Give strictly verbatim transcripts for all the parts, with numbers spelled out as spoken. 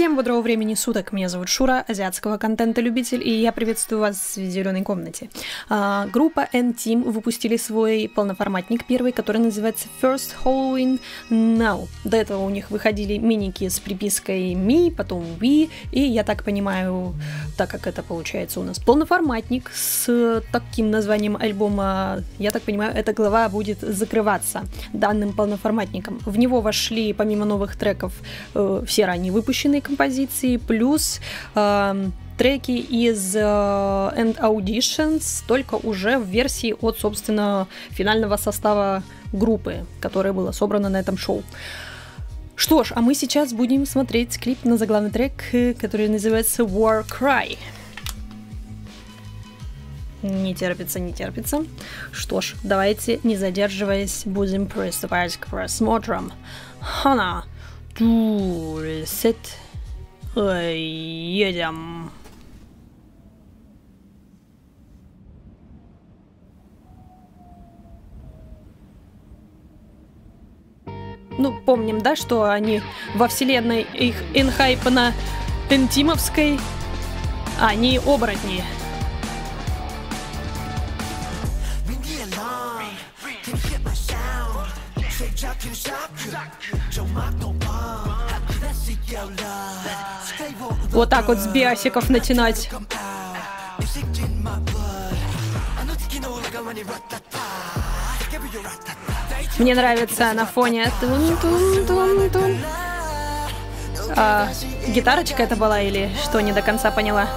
Всем бодрого времени суток, меня зовут Шура, азиатского контента любитель, и я приветствую вас в зеленой комнате. А, группа Н-Team выпустили свой полноформатник первый, который называется First Halloween Now. До этого у них выходили миники с припиской Me, потом We, и я так понимаю, так как это получается у нас полноформатник с таким названием альбома, я так понимаю, эта глава будет закрываться данным полноформатником. В него вошли, помимо новых треков, э, все ранее выпущенные композиции, плюс э, треки из э, End Auditions, только уже в версии от, собственно, финального состава группы, которая была собрана на этом шоу. Что ж, а мы сейчас будем смотреть клип на заглавный трек, который называется War Cry. Не терпится, не терпится. Что ж, давайте, не задерживаясь, будем приступать к просмотрам. Хана! 둘, 셋, едем. Ну, помним, да, что они во вселенной их энхайпана эн-тимовской, они оборотни. Вот так вот с биасиков начинать. Мне нравится на фоне тун-тун-тун-тун. А, гитарочка это была или что, не до конца поняла?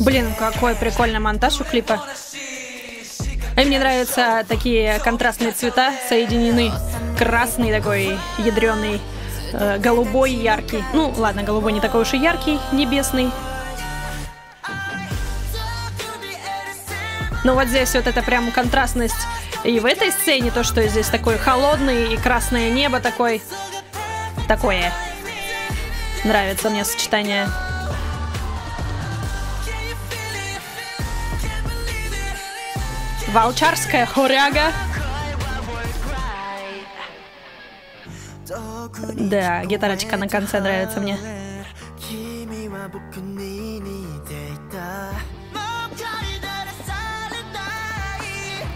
Блин, какой прикольный монтаж у клипа. И мне нравятся такие контрастные цвета, соединены. Красный такой, ядреный, э, голубой, яркий. Ну, ладно, голубой не такой уж и яркий, небесный. Но вот здесь вот это прям контрастность. И в этой сцене то, что здесь такой холодный и красное небо такой. Такое. Нравится мне сочетание. Волчарская хоряга. Да, гитарочка на конце нравится мне.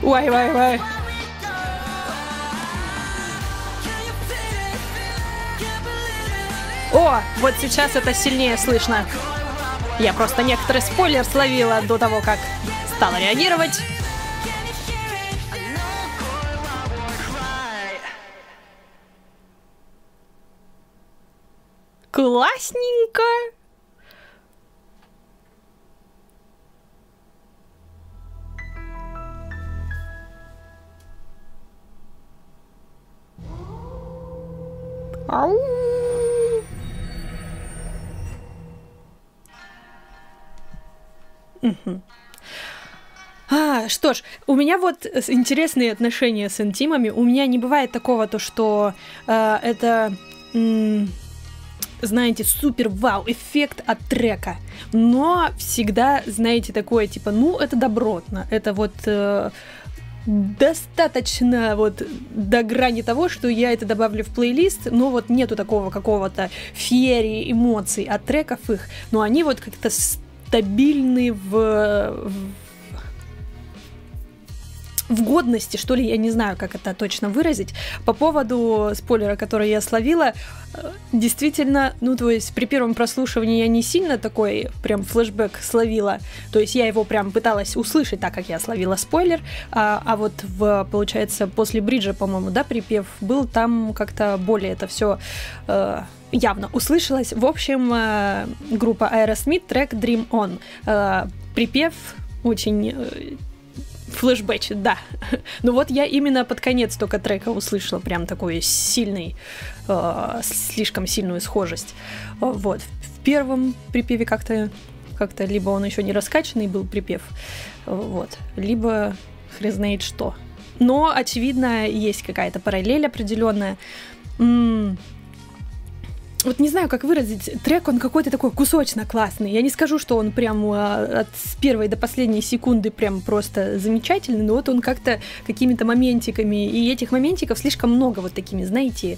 Уай, уай, уай. О, вот сейчас это сильнее слышно. Я просто некоторый спойлер словила до того, как стала реагировать. Классненько. Ау. Угу. А, что ж, у меня вот интересные отношения с эн-тимами. У меня не бывает такого, то что э, это... знаете, супер вау эффект от трека, но всегда, знаете, такое типа, ну это добротно, это вот э, достаточно вот до грани того, что я это добавлю в плейлист, но вот нету такого какого-то феерии эмоций от треков их, но они вот как-то стабильны в, в в годности, что ли, я не знаю, как это точно выразить. По поводу спойлера, который я словила, действительно, ну, то есть при первом прослушивании я не сильно такой прям флешбэк словила, то есть я его прям пыталась услышать, так как я словила спойлер, а, а вот, в, получается, после бриджа, по-моему, да, припев был, там как-то более это все э, явно услышалось. В общем, э, группа Aerosmith, трек Dream On. Э, припев очень... Э, Флэшбэч, да. Ну вот я именно под конец только трека услышала прям такой сильный, э, слишком сильную схожесть. Вот. В первом припеве как-то, как-то либо он еще не раскачанный был припев, вот, либо хрен знает что. Но, очевидно, есть какая-то параллель определенная. М-м- Вот не знаю, как выразить. Трек, он какой-то такой кусочно-классный. Я не скажу, что он прям от первой до последней секунды прям просто замечательный, но вот он как-то какими-то моментиками. И этих моментиков слишком много вот такими, знаете,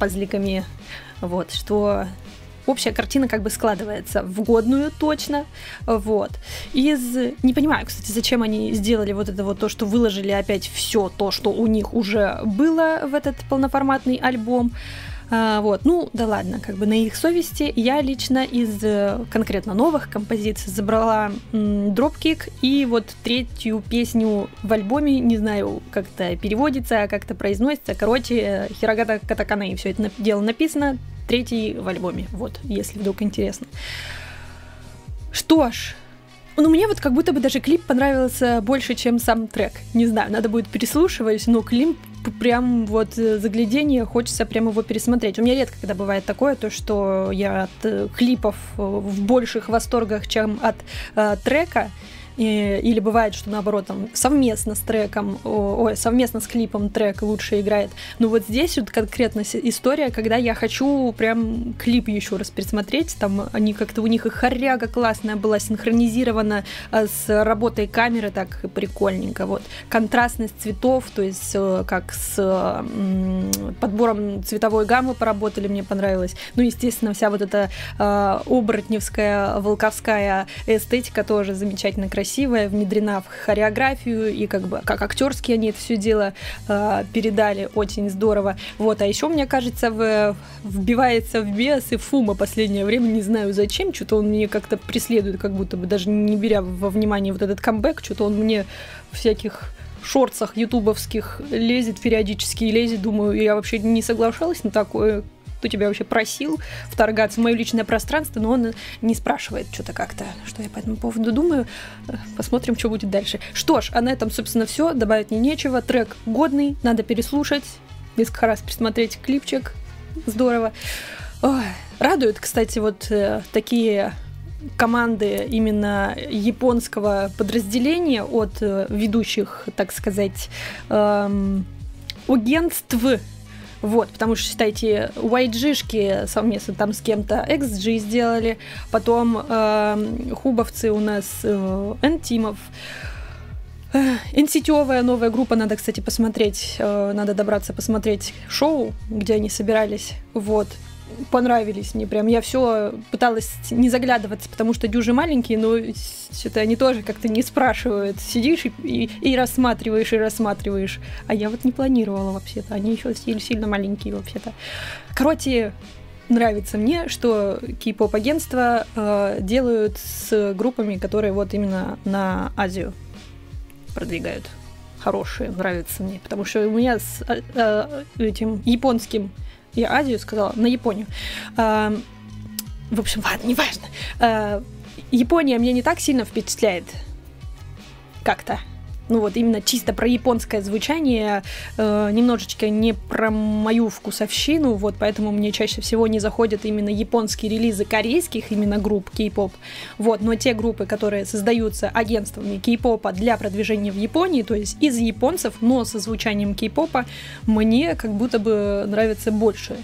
пазликами. Вот, что общая картина как бы складывается в годную точно. Вот. Из... Не понимаю, кстати, зачем они сделали вот это вот то, что выложили опять все то, что у них уже было в этот полноформатный альбом. А, вот, ну да ладно, как бы на их совести. Я лично из конкретно новых композиций забрала Dropkick и вот третью песню в альбоме, не знаю, как-то переводится, как-то произносится, короче, Хирогата Катакана, и все это дело написано, третий в альбоме, вот, если вдруг интересно. Что ж, ну мне вот как будто бы даже клип понравился больше, чем сам трек, не знаю, надо будет переслушивать, но клип прям вот загляденье, хочется прям его пересмотреть. У меня редко когда бывает такое, то что я от клипов в больших восторгах, чем от э, трека, и, или бывает, что наоборот, там, совместно с треком, ой, совместно с клипом трек лучше играет. Но вот здесь вот конкретно история, когда я хочу прям клип еще раз пересмотреть, там они как-то, у них и хоряга классная была, синхронизирована с работой камеры, так прикольненько, вот. Контрастность цветов, то есть как с подбором цветовой гаммы поработали, мне понравилось. Ну, естественно, вся вот эта э, оборотневская, волковская эстетика тоже замечательно красивая. Красивая, внедрена в хореографию, и как бы как актерские они это все дело э, передали, очень здорово. Вот, а еще, мне кажется, в, вбивается в бес и Фума последнее время, не знаю зачем, что-то он мне как-то преследует, как будто бы даже не беря во внимание вот этот камбэк, что-то он мне в всяких шортсах ютубовских лезет, периодически лезет, думаю, я вообще не соглашалась на такое, кто тебя вообще просил вторгаться в мое личное пространство, но он не спрашивает что-то как-то, что я по этому поводу думаю. Посмотрим, что будет дальше. Что ж, а на этом, собственно, все. Добавить мне нечего. Трек годный, надо переслушать. Несколько раз присмотреть клипчик. Здорово. Ой, радуют, кстати, вот э, такие... команды именно японского подразделения от э, ведущих, так сказать, э, агентств. Вот, потому что, считайте, уай джи-шки совместно там с кем-то икс джи сделали, потом э, хубовцы у нас э, Н-Тимов. эн си ти-овая новая группа, надо, кстати, посмотреть, э, надо добраться посмотреть шоу, где они собирались, вот. Понравились мне прям. Я все пыталась не заглядываться, потому что дюжи маленькие, но что-то они тоже как-то не спрашивают. Сидишь и, и, и рассматриваешь, и рассматриваешь. А я вот не планировала вообще-то. Они еще сильно маленькие вообще-то. Короче, нравится мне, что кей-поп-агентства э, делают с группами, которые вот именно на Азию продвигают. Хорошие, нравятся мне. Потому что у меня с э, э, этим японским... Я Азию сказала, на Японию. А, в общем, ладно, неважно. А, Япония меня не так сильно впечатляет. Как-то. Ну вот, именно чисто про японское звучание, э, немножечко не про мою вкусовщину, вот, поэтому мне чаще всего не заходят именно японские релизы корейских именно групп кей-поп, вот, но те группы, которые создаются агентствами кей-попа для продвижения в Японии, то есть из японцев, но со звучанием кей-попа, мне как будто бы нравится больше,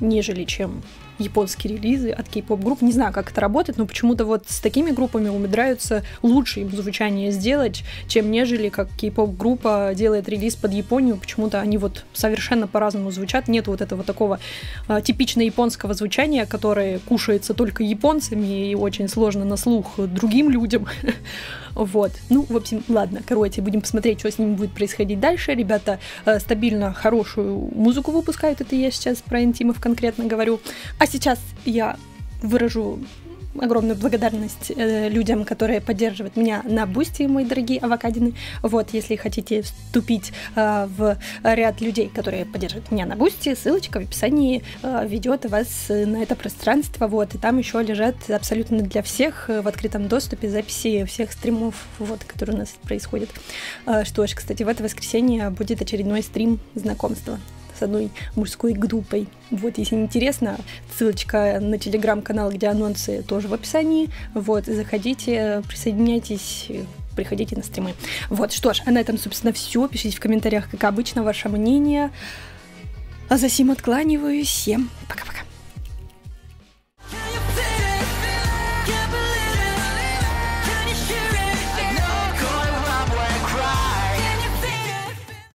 нежели чем японские релизы от кей-поп-групп. Не знаю, как это работает, но почему-то вот с такими группами умудряются лучше им звучание сделать, чем нежели как кей-поп-группа делает релиз под Японию. Почему-то они вот совершенно по-разному звучат. Нет вот этого такого а, типично японского звучания, которое кушается только японцами и очень сложно на слух другим людям. Вот. Ну, в общем, ладно, короче, будем посмотреть, что с ними будет происходить дальше. Ребята стабильно хорошую музыку выпускают, это я сейчас про Н-Тимов конкретно говорю. А сейчас я выражу огромную благодарность э, людям, которые поддерживают меня на Бусти, мои дорогие авокадины. Вот, если хотите вступить э, в ряд людей, которые поддерживают меня на Бусти, ссылочка в описании э, ведет вас на это пространство. Вот, и там еще лежат абсолютно для всех э, в открытом доступе записи всех стримов, вот, которые у нас происходят. Э, что ж, кстати, в это воскресенье будет очередной стрим знакомства с одной мужской группой. Вот, если интересно, ссылочка на телеграм-канал, где анонсы, тоже в описании. Вот, заходите, присоединяйтесь, приходите на стримы. Вот, что ж, а на этом, собственно, все. Пишите в комментариях, как обычно, ваше мнение. А за сим откланиваюсь. Всем пока-пока.